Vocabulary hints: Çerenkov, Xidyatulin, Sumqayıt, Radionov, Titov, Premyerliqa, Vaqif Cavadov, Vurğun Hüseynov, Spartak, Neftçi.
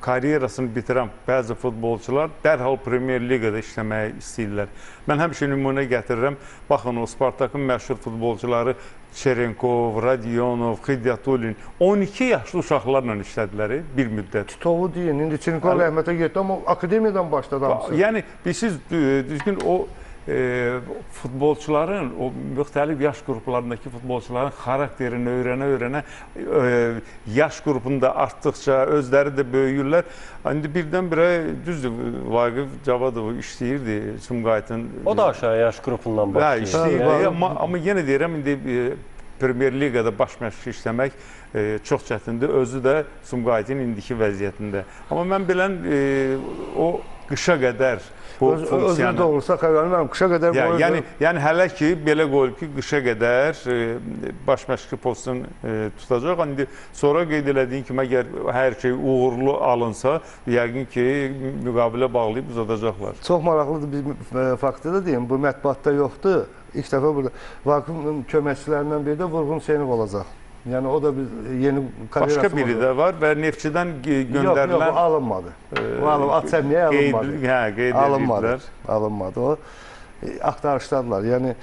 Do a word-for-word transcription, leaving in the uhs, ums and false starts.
kariyerasını bitirən bəzi futbolcular dərhal Premyer Liqada işləməyi istəyirlər. Mən həmişə nümunə gətirirəm. Baxın, o Spartakın məşhur futbolcuları Çerenkov, Radionov, Xidyatulin on iki yaşlı uşaqlarla işlədilər bir müddət. Titovu deyin, indi Çerenkov rəhmətə getdi, amma akademiyadan başladı hamısı. Yəni, siz düzgün o e, futbolcuların, o müxtəlif yaş qruplarındakı futbolcuların xarakterini öyrənə-öyrənə e, yaş qrupunda artdıqca özləri də böyüyürlər. İndi birdən-birə düzdür, Vaqif Cavadov işləyirdi Sumqayıtın. O da aşağı yaş qrupundan başlayır. Hə, işləyirdi, amma, amma yenə deyirəm, indi e, Premyer Liqada baş məşqçi işləmək e, çox çətindir. Özü də Sumqayıtın indiki vəziyyətində. Amma mən bilən e, o qışa qədər bu Öz, funksiyanı... Özür doğrusa xəyallarım, qışa qədər... Ya, boyunca... yəni, yəni hələ ki, belə qoyub ki, qışa qədər e, baş məşqçi postunu e, tutacaq. İndi sonra qeyd elədiyin kimi, əgər hər şey uğurlu alınsa, yəqin ki, müqavilə bağlayıb uzadacaqlar. Çox maraqlıdır, bir faktı da deyim, bu mətbuatda yoxdur. İlk dəfə burada Vaqifin köməkçilərindən biri də Vurğun Hüseynov olacaq. Yəni o da bir yeni kariyerası başqa biri də var və Neftçidən göndərilən... Yox, yox, alınmadı. Atsəmiyyə alınmadı. Hə, qeyd edilirlər. Alınmadı o. Axtarışdadılar. Yəni...